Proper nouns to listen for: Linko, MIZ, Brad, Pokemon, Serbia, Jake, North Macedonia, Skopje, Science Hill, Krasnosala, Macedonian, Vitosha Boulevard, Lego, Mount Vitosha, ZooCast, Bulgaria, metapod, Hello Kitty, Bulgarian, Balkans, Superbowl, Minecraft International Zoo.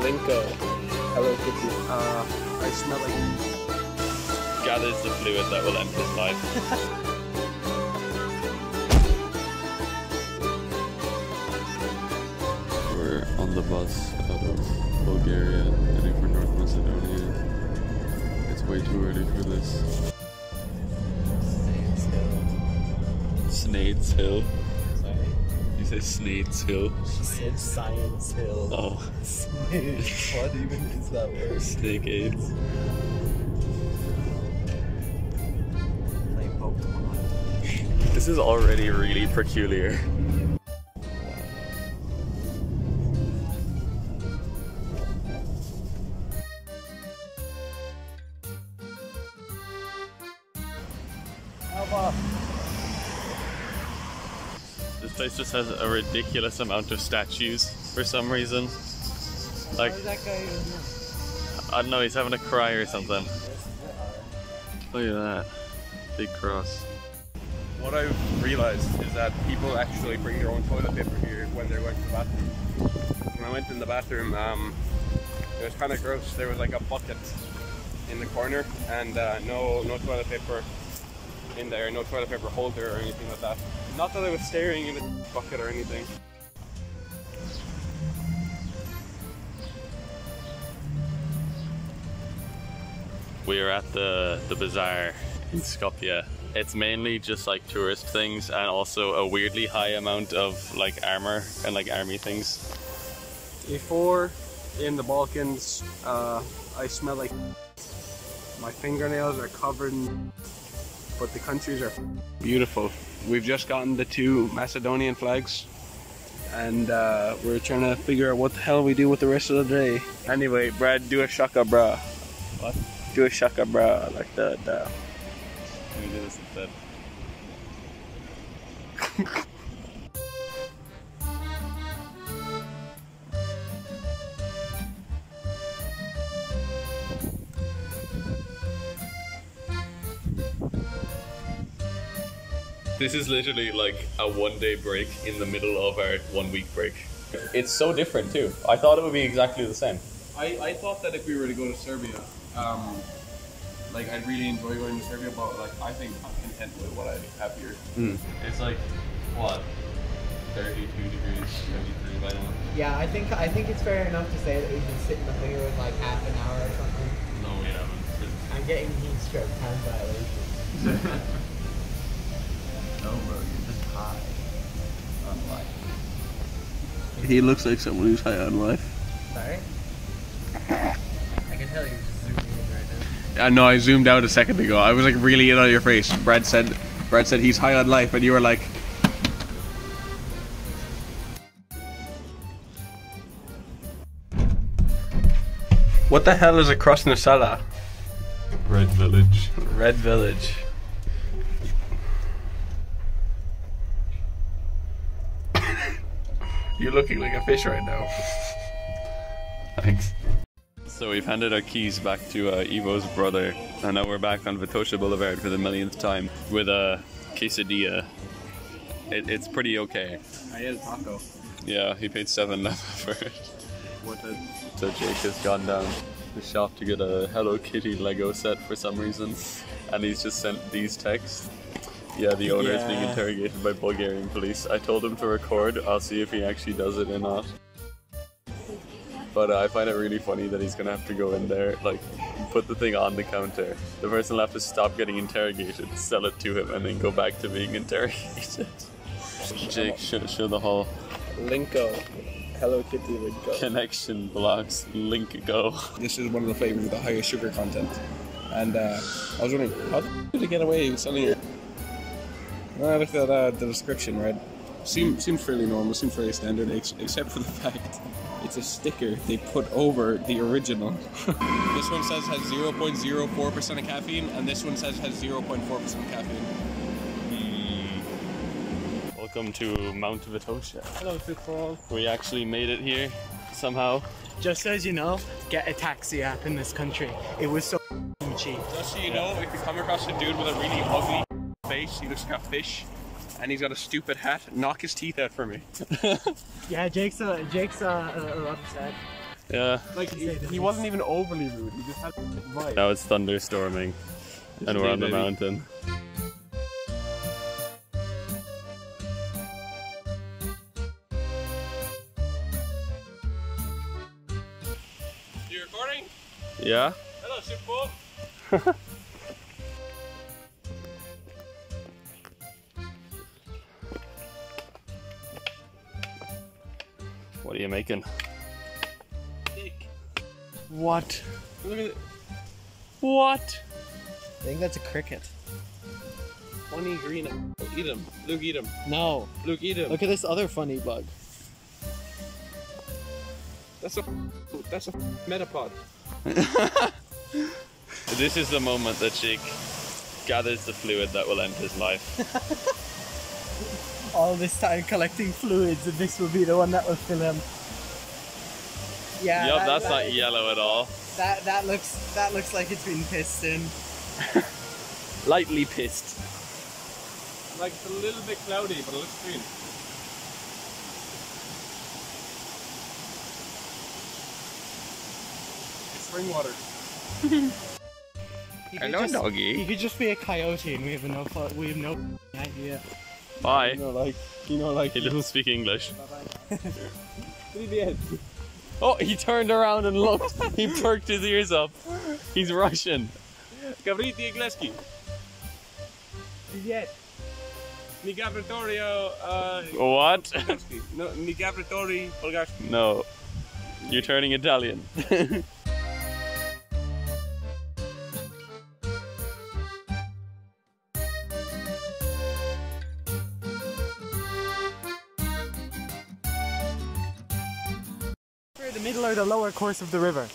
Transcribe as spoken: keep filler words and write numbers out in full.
Linko. Hello Kitty. Uh, I smell like... Gathers the fluid that will end his life. On the bus out of Bulgaria, heading for North Macedonia. It's way too early for this. Science Hill. Sorry. You say Science Hill? She said Science Hill. Oh. Snake. What even is that word? Snake AIDS. Play Pokemon. This is already really peculiar. This place just has a ridiculous amount of statues for some reason. Like, that guy even... I don't know, he's having a cry or something. Look at that big cross. What I've realized is that people actually bring their own toilet paper here when they're going to the bathroom. When I went in the bathroom, um, it was kind of gross. There was like a bucket in the corner and uh, no no toilet paper in there, no toilet paper holder or anything like that. Not that I was staring in a bucket or anything. We are at the, the bazaar in Skopje. It's mainly just like tourist things and also a weirdly high amount of like armor and like army things. Before in the Balkans, uh, I smell like my fingernails are covered in, but the countries are beautiful. We've just gotten the two Macedonian flags and uh, we're trying to figure out what the hell we do with the rest of the day. Anyway, Brad, do a shaka bra. What? Do a shaka bra, like that. Let me do this instead. This is literally like a one-day break in the middle of our one-week break. It's so different too. I thought it would be exactly the same. I, I thought that if we were to go to Serbia, um, like I'd really enjoy going to Serbia, but like I think I'm content with what I have here. Mm. It's like what, thirty-two degrees, thirty-three by now. Yeah, I think I think it's fair enough to say that we've been sitting up here in like half an hour or something. No, we haven't. I'm getting heat stroke time violation. No, bro, you're just high on life. He looks like someone who's high on life. Sorry? I can tell you're just zooming in right now. I know, I zoomed out a second ago. I was like really in on your face. Brad said, Brad said he's high on life, and you were like... What the hell is a Krasnosala? Red Village. Red Village. You're looking like a fish right now. Thanks. So we've handed our keys back to uh, Ivo's brother, and now we're back on Vitosha Boulevard for the millionth time with a quesadilla. It, it's pretty okay. I ate a taco. Yeah, he paid seven lava for it. What a... So Jake has gone down the shop to get a Hello Kitty Lego set for some reason, and he's just sent these texts. Yeah, the owner yeah. is being interrogated by Bulgarian police. I told him to record. I'll see if he actually does it or not. But uh, I find it really funny that he's gonna have to go in there, like, put the thing on the counter. The person will have to stop getting interrogated, sell it to him, and then go back to being interrogated. Jake, show, show the whole... Linko. Hello Kitty Linko. Connection blocks. Linko. This is one of the flavors with the highest sugar content. And uh, I was wondering, how did it get away with selling it? I looked at uh, the description, right? Seem, seems fairly normal, seems fairly standard, ex except for the fact it's a sticker they put over the original. This one says has zero point zero four percent of caffeine, and this one says has zero point four percent caffeine. Mm. Welcome to Mount Vitosha. Hello, football. We actually made it here, somehow. Just as you know, get a taxi app in this country. It was so cheap. Just so you know, if you come across a dude with a really ugly face, he looks like a fish, and he's got a stupid hat. Knock his teeth out for me. Yeah, Jake's uh, Jake's uh, uh, upset. Yeah. Like, he, he wasn't even overly rude, he just had a vibe. Now it's thunderstorming, and we're on the mountain. You recording? Yeah. Hello, Superbowl. What are you making? What? Look at it. What? I think that's a cricket. Funny green. Eat him. Luke, eat him. No. Luke, eat him. Look at this other funny bug. That's a that's a metapod. This is the moment that Jake gathers the fluid that will end his life. All this time collecting fluids, and this will be the one that will fill him. Yeah, yep, that, that's that, not yellow at all. That that looks that looks like it's been pissed in. Lightly pissed. Like it's a little bit cloudy, but it looks green. It's spring water. Hello, just, doggy. You could just be a coyote, and we have no we have no idea. Bye. You know, like you know, like he doesn't speak English. Bye-bye. Oh, he turned around and looked. He perked his ears up. He's Russian. Gavriti Igleski. Yes. Ni Gavritorio. What? No, Ni Gavritori Bulgarski. No. You're turning Italian. The middle or the lower course of the river.